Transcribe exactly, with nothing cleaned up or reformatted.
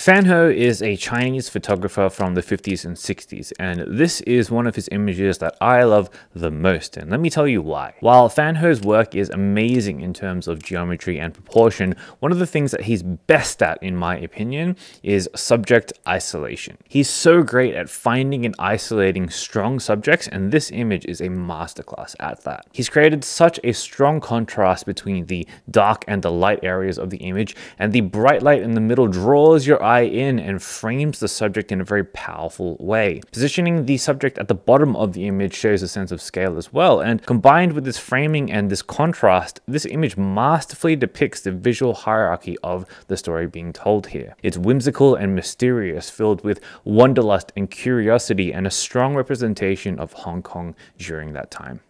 Fan Ho is a Chinese photographer from the fifties and sixties, and this is one of his images that I love the most, and let me tell you why. While Fan Ho's work is amazing in terms of geometry and proportion, one of the things that he's best at, in my opinion, is subject isolation. He's so great at finding and isolating strong subjects, and this image is a masterclass at that. He's created such a strong contrast between the dark and the light areas of the image, and the bright light in the middle draws your eye in and frames the subject in a very powerful way. Positioning the subject at the bottom of the image shows a sense of scale as well, and combined with this framing and this contrast, this image masterfully depicts the visual hierarchy of the story being told here. It's whimsical and mysterious, filled with wanderlust and curiosity, and a strong representation of Hong Kong during that time.